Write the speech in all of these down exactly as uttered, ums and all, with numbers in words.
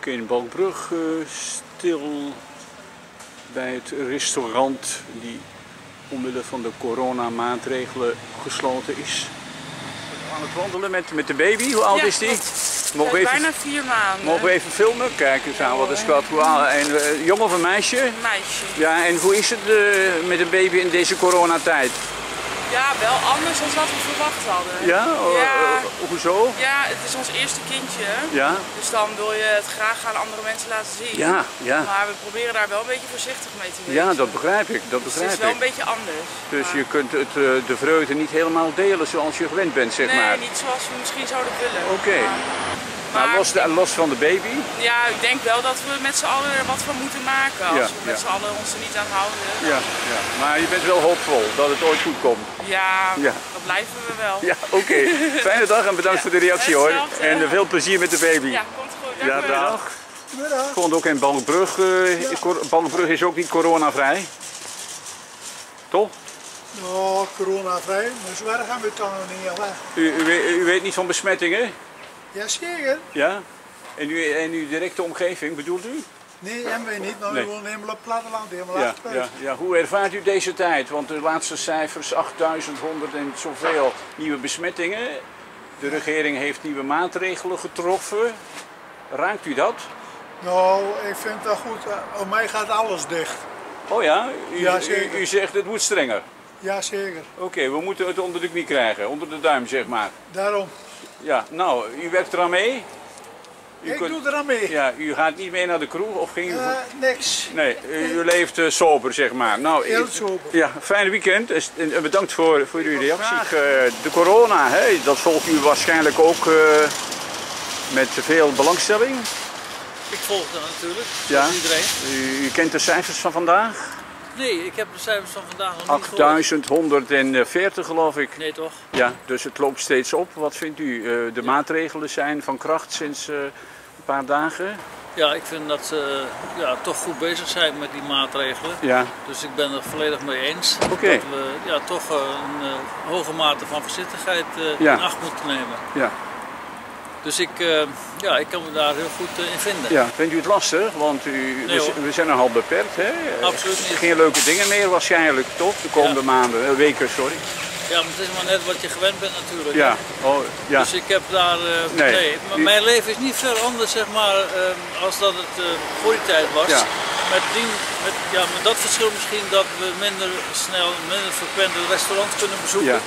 ook in Balkbrug uh, stil bij het restaurant die omwille van de coronamaatregelen gesloten is. Aan het wandelen met, met de baby, hoe oud ja, is die? Mogen we even, bijna vier maanden. Mogen we even filmen? Kijk eens aan, wat is wat. Een jongen of een meisje? Een meisje. Ja, en hoe is het uh, met een baby in deze coronatijd? Ja, wel anders dan wat we verwacht hadden. Ja? ja. Hoezo? Ja, het is ons eerste kindje. Ja. Dus dan wil je het graag aan andere mensen laten zien. Ja, ja. Maar we proberen daar wel een beetje voorzichtig mee te wezen. Ja, dat begrijp ik. Dat begrijp dus het is wel ik. een beetje anders. Dus maar... je kunt het, de vreugde niet helemaal delen zoals je gewend bent, zeg nee, maar? Nee, niet zoals we misschien zouden willen. Oké. Okay. Maar... Maar, maar los, de, los van de baby? Ja, ik denk wel dat we met z'n allen er wat van moeten maken. Als ja, we met ja. z'n allen ons er niet aan houden. Ja, ja, maar je bent wel hoopvol dat het ooit goed komt. Ja, ja. dat blijven we wel. Ja, oké. Okay. Fijne dag en bedankt ja, voor de reactie hoor. En veel plezier met de baby. Ja, komt goed. Dank ja, dag. Middag. Ik vond ook in Balkbrug. Uh, ja. Balkbrug is ook niet coronavrij. Toch? Nou, coronavrij. Dus waar gaan we dan nog niet weg? U, u, u weet niet van besmettingen? Ja, zeker. Ja? En uw, en uw directe omgeving, bedoelt u? Nee, en wij niet. Nou, nee. We wonen helemaal op het platteland, helemaal ja, achterbij. Ja, ja. Hoe ervaart u deze tijd? Want de laatste cijfers, achtduizend honderd en zoveel nieuwe besmettingen. De ja. regering heeft nieuwe maatregelen getroffen. Raakt u dat? Nou, ik vind dat goed. Op mij gaat alles dicht. Oh ja? U, ja, u, u zegt het moet strenger? Ja, zeker. Oké, okay, we moeten het onder de knie krijgen. Onder de duim, zeg maar. Daarom. Ja, nou, u werkt eraan mee? U ik kunt... doe eraan mee. Ja, u gaat niet mee naar de kroeg of ging u... Uh, niks. Nee, u, u leeft uh, sober, zeg maar. Nou, heel ik... sober. Ja, fijn weekend en bedankt voor, voor uw reactie. Uh, de corona, hè, dat volgt u waarschijnlijk ook uh, met veel belangstelling? Ik volg dat natuurlijk, zoals ja. iedereen. U, u kent de cijfers van vandaag? Nee, ik heb de cijfers van vandaag nog niet achtduizend honderdveertig geloof ik. Nee toch? Ja, dus het loopt steeds op. Wat vindt u? De ja. maatregelen zijn van kracht sinds een paar dagen? Ja, ik vind dat ze ja, toch goed bezig zijn met die maatregelen. Ja. Dus ik ben er volledig mee eens okay. dat we ja, toch een uh, hoge mate van voorzichtigheid uh, ja. in acht moeten nemen. Ja. Dus ik, uh, ja, ik kan me daar heel goed uh, in vinden. Ja, vindt u het lastig? Want u, nee, we, we zijn nogal beperkt, hè? Absoluut niet. Geen leuke dingen meer waarschijnlijk, toch? De komende ja. maanden, weken, sorry. Ja, maar het is maar net wat je gewend bent natuurlijk. Ja. Oh, ja. Dus ik heb daar... Uh, nee. nee. Maar u... Mijn leven is niet veel anders, zeg maar, uh, als dat het uh, voor die tijd was. Ja. Met, die, met, ja, met dat verschil misschien dat we minder snel, minder frequent een restaurant kunnen bezoeken. Ja.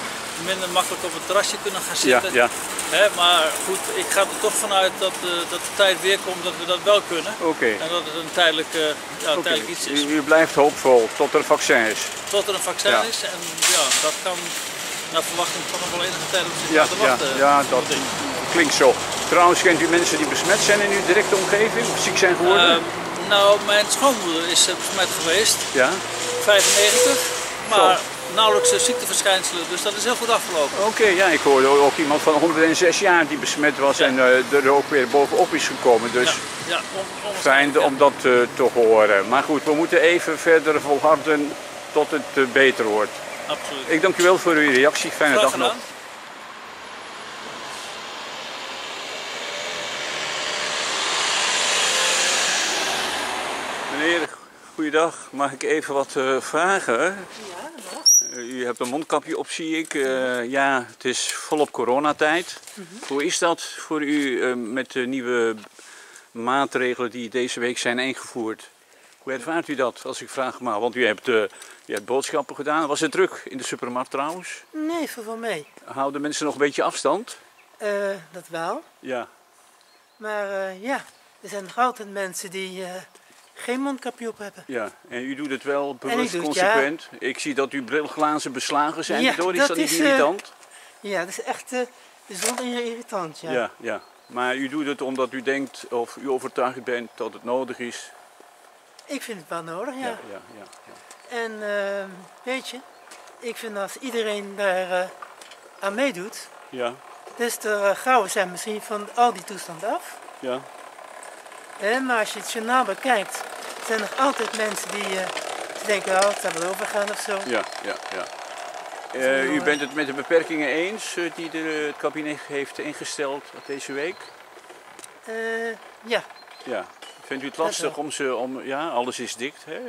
Minder makkelijk op het terrasje kunnen gaan zitten. Ja, ja. He, maar goed, ik ga er toch vanuit dat, uh, dat de tijd weer komt dat we dat wel kunnen. Okay. En dat het een tijdelijk, uh, ja, okay. tijdelijk iets is. U, u blijft hoopvol tot er een vaccin is? Tot er een vaccin ja. is en ja, dat kan naar verwachting toch nog wel enige tijd op zich ja, te wachten. Ja, ja dat ding. klinkt zo. Trouwens, kent u mensen die besmet zijn in uw directe omgeving of ziek zijn geworden? Uh, nou, mijn schoonmoeder is besmet geweest, ja? vijfennegentig, maar... Zo. Nauwelijks ziekteverschijnselen, dus dat is heel goed afgelopen. Oké, okay, ja, ik hoorde ook iemand van honderdzes jaar die besmet was ja. en uh, er ook weer bovenop is gekomen. Dus ja, ja, on fijn ja. om dat uh, te horen. Maar goed, we moeten even verder volharden tot het uh, beter wordt. Absoluut. Ik dank u wel voor uw reactie. Fijne dag nog. Meneer, goeiedag. Mag ik even wat uh, vragen? Ja, dag. U hebt een mondkapje op, zie ik. Uh, ja, het is volop coronatijd. Mm-hmm. Hoe is dat voor u uh, met de nieuwe maatregelen die deze week zijn ingevoerd? Hoe ervaart u dat, als ik vraag maar? Want u hebt, uh, u hebt boodschappen gedaan. Was het druk in de supermarkt trouwens? Nee, voor van mij. Houden mensen nog een beetje afstand? Uh, dat wel. Ja. Maar uh, ja, er zijn nog altijd mensen die... Uh... geen mondkapje op hebben. Ja, en u doet het wel bewust doe het, consequent. Ja. Ik zie dat uw brilglazen beslagen zijn. Ja, door. Is dat, dat niet is, irritant? Uh, ja, dat is echt uh, bijzonder irritant. Ja. Ja, ja, maar u doet het omdat u denkt of u overtuigd bent dat het nodig is. Ik vind het wel nodig, ja. ja, ja, ja, ja. En uh, weet je, ik vind als iedereen daar uh, aan meedoet, ja. dus de uh, gauw zijn misschien van al die toestand af. Ja. He, maar als je het journaal bekijkt, zijn er altijd mensen die uh, denken, oh, het zal wel overgaan of zo. Ja, ja, ja. Uh, u bent het met de beperkingen eens uh, die de, het kabinet heeft ingesteld deze week? Uh, ja, Ja. Vindt u het lastig om ze, om, ja, alles is dicht, hè?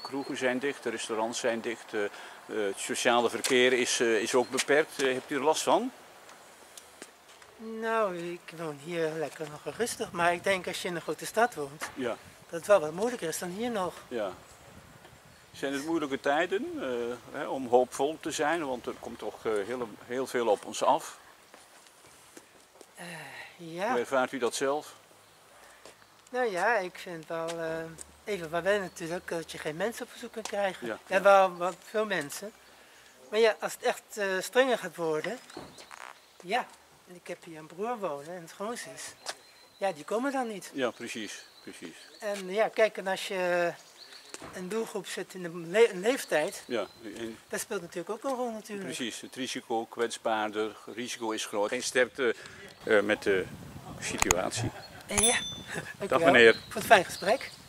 Kroegen zijn dicht, restaurants zijn dicht, uh, het sociale verkeer is, uh, is ook beperkt. Uh, hebt u er last van? Nou, ik woon hier lekker nog rustig, maar ik denk als je in een grote stad woont, ja, dat het wel wat moeilijker is dan hier nog. Ja. Zijn het moeilijke tijden uh, hè, om hoopvol te zijn, want er komt toch uh, heel, heel veel op ons af? Uh, ja. Hoe ervaart u dat zelf? Nou ja, ik vind wel, uh, even waar wij natuurlijk, dat je geen mensen op bezoek kunt krijgen. Ja, ja. En wel, wel veel mensen. Maar ja, als het echt uh, strenger gaat worden, ja, ik heb hier een broer wonen en het schoonzus. Ja, die komen dan niet. Ja, precies, precies. En ja, kijk, en als je een doelgroep zit in een, le een leeftijd, ja, en dat speelt natuurlijk ook een rol natuurlijk. Precies, het risico, kwetsbaarder, het risico is groot. Geen sterkte uh, met de situatie. Ja, dank u wel. Dag meneer. Voor het fijn gesprek.